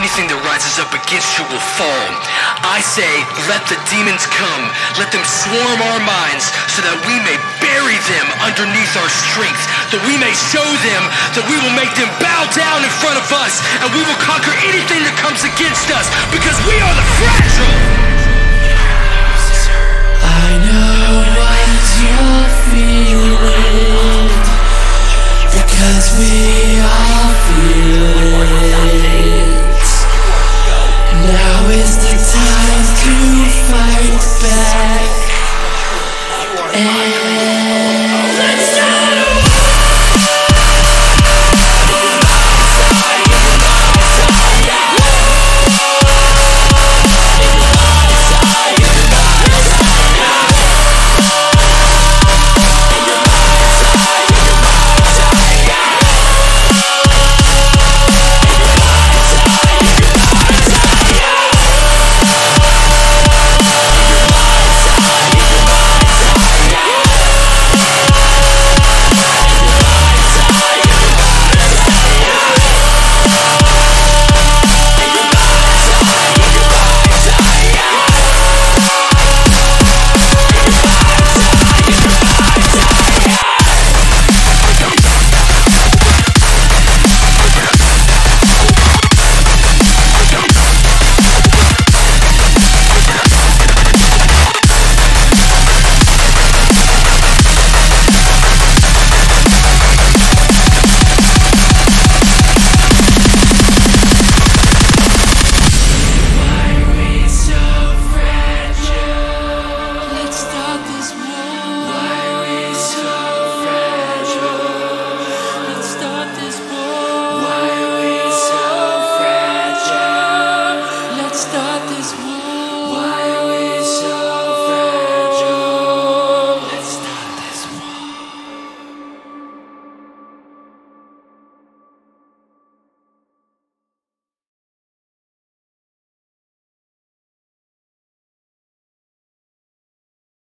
anything that rises up against you will fall. I say, let the demons come. Let them swarm our minds so that we may bury them underneath our strength, that we may show them that we will make them bow down in front of us, and we will conquer anything that comes against us, because we are the fragile. I know what you're feeling, because we